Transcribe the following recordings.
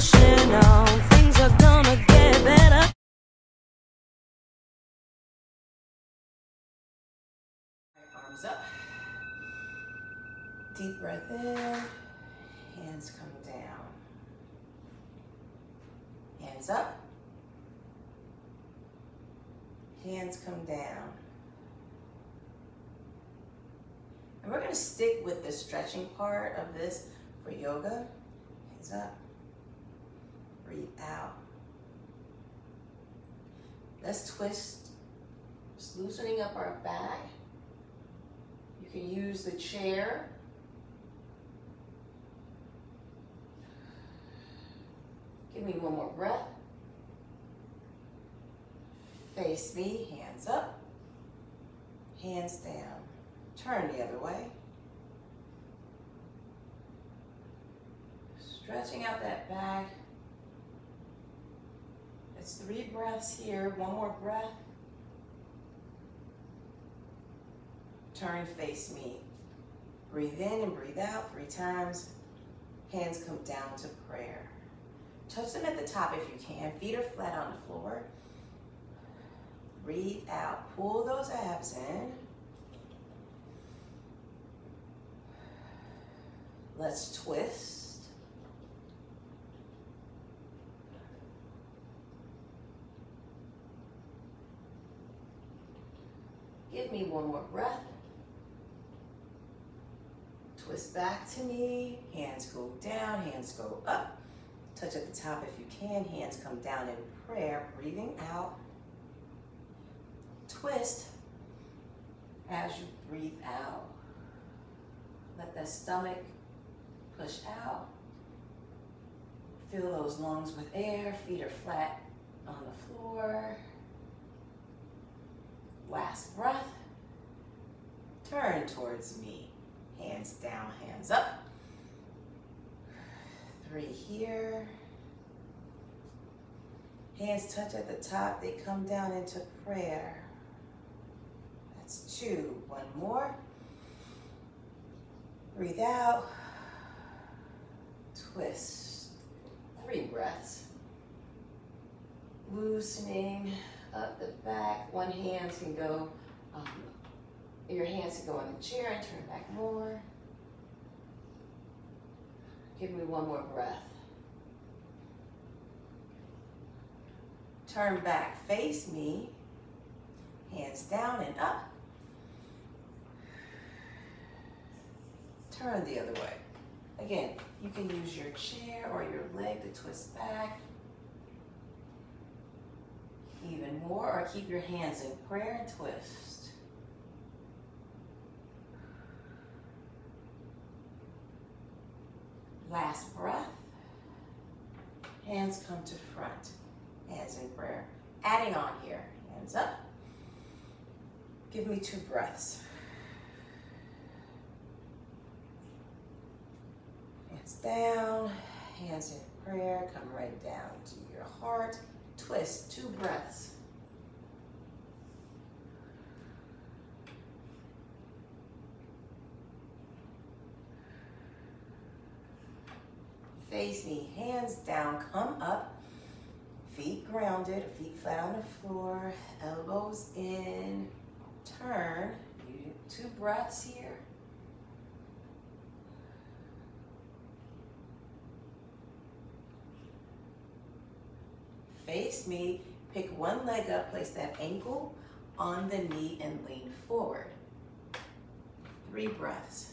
pushing on, things are gonna get better. Arms up. Deep breath in. Hands come down. Hands up. Hands come down. And we're gonna stick with the stretching part of this for yoga. Hands up. Breathe out. Let's twist. Just loosening up our back. You can use the chair. Give me one more breath. Face me, hands up, hands down. Turn the other way. Stretching out that back. It's 3 breaths here, one more breath. Turn, face me. Breathe in and breathe out 3 times. Hands come down to prayer. Touch them at the top if you can. Feet are flat on the floor. Breathe out, pull those abs in. Let's twist. Give me one more breath. Twist back to me, hands go down, hands go up. Touch at the top if you can, hands come down in prayer, breathing out. Twist as you breathe out. Let that stomach push out. Fill those lungs with air. Feet are flat on the floor. Last breath. Turn towards me. Hands down, hands up. 3 here. Hands touch at the top. They come down into prayer. That's 2, one more. Breathe out, twist, 3 breaths. Loosening up the back, one hand can go, your hands can go on the chair and turn back more. Give me one more breath. Turn back, face me, hands down and up. Turn the other way. Again, you can use your chair or your leg to twist back. Even more, or keep your hands in prayer and twist. Last breath. Hands come to front. Hands in prayer. Adding on here. Hands up. Give me 2 breaths. Down, hands in prayer, come right down to your heart, twist, 2 breaths. Face me, hands down, come up, feet grounded, feet flat on the floor, elbows in, turn, 2 breaths here. Face me, pick one leg up, place that ankle on the knee and lean forward. 3 breaths.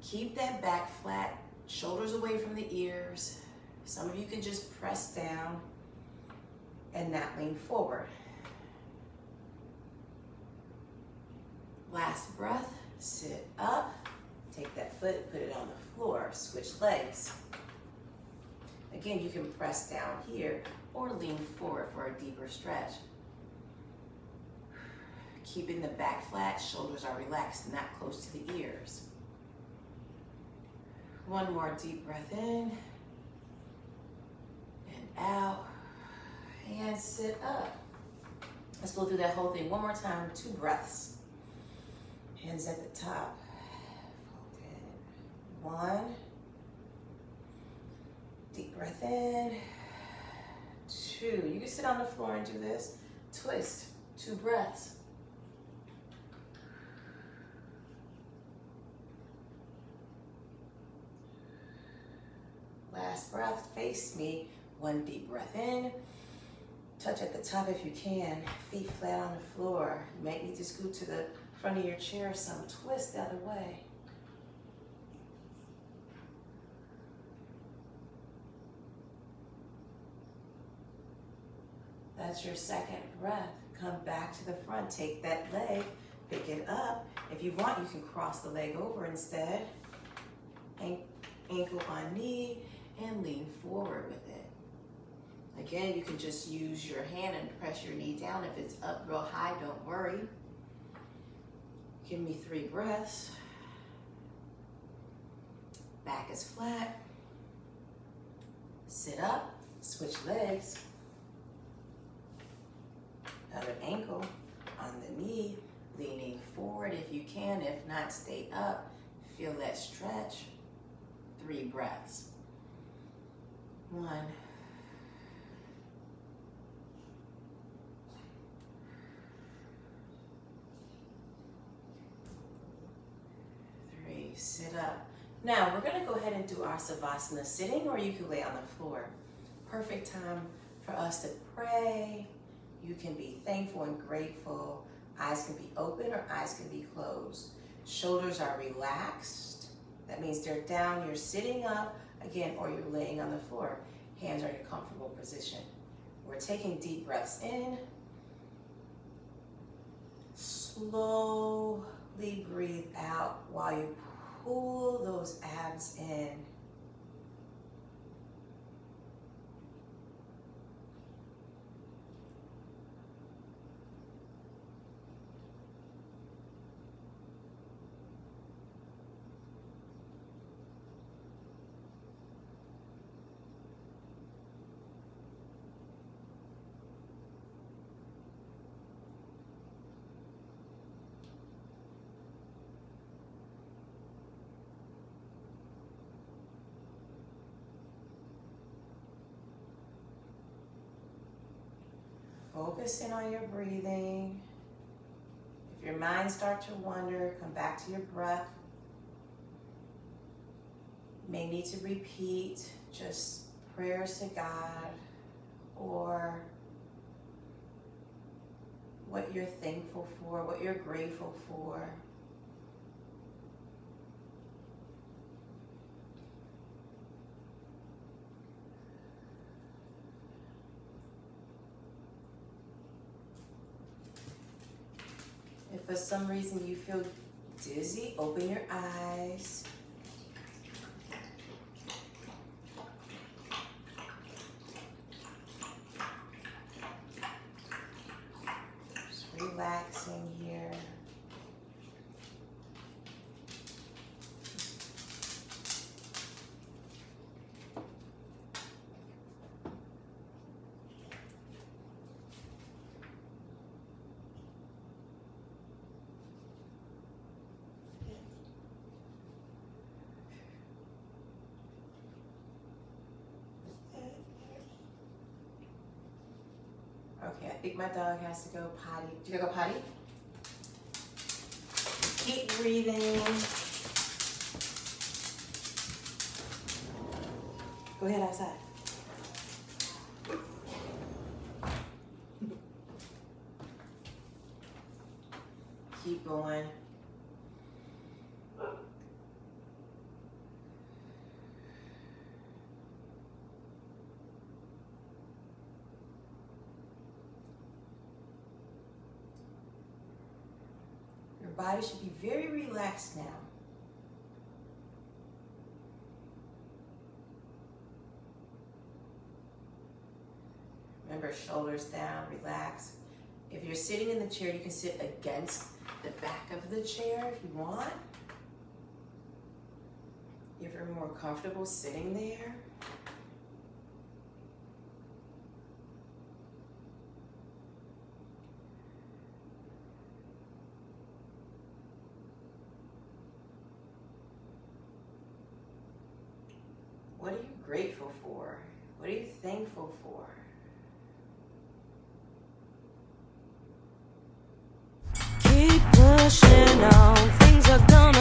Keep that back flat, shoulders away from the ears. Some of you can just press down and not lean forward. Last breath, sit up, take that foot, put it on the floor, switch legs. Again, you can press down here or lean forward for a deeper stretch. Keeping the back flat, shoulders are relaxed, not close to the ears. One more deep breath in and out, and sit up. Let's go through that whole thing one more time, 2 breaths. Hands at the top, fold in, 1, Deep breath in. Two. You can sit on the floor and do this. Twist. Two breaths. Last breath, face me. One deep breath in. Touch at the top if you can. Feet flat on the floor. You might need to scoot to the front of your chair some. Twist the other way. That's your second breath. Come back to the front. Take that leg, pick it up. If you want, you can cross the leg over instead. Ankle on knee and lean forward with it. Again, you can just use your hand and press your knee down. If it's up real high, don't worry. Give me three breaths. Back is flat. Sit up, switch legs. Other ankle on the knee, leaning forward if you can. If not, stay up. Feel that stretch. Three breaths. One. Three. Sit up. Now, we're going to go ahead and do our Savasana sitting, or you can lay on the floor. Perfect time for us to pray. You can be thankful and grateful. Eyes can be open or eyes can be closed. Shoulders are relaxed. That means they're down, you're sitting up, again, or you're laying on the floor. Hands are in a comfortable position. We're taking deep breaths in. Slowly breathe out while you pull those abs in. Focus in on your breathing. If your mind starts to wander, come back to your breath. You may need to repeat just prayers to God or what you're thankful for, what you're grateful for. If for some reason you feel dizzy, open your eyes. Just relaxing here. Okay, I think my dog has to go potty. Do you go potty? Keep breathing. Go ahead outside. Keep going. Your body should be very relaxed now. Remember, shoulders down, relax. If you're sitting in the chair, you can sit against the back of the chair if you want. If you're more comfortable sitting there. grateful for? What are you thankful for? Keep pushing on, things are gonna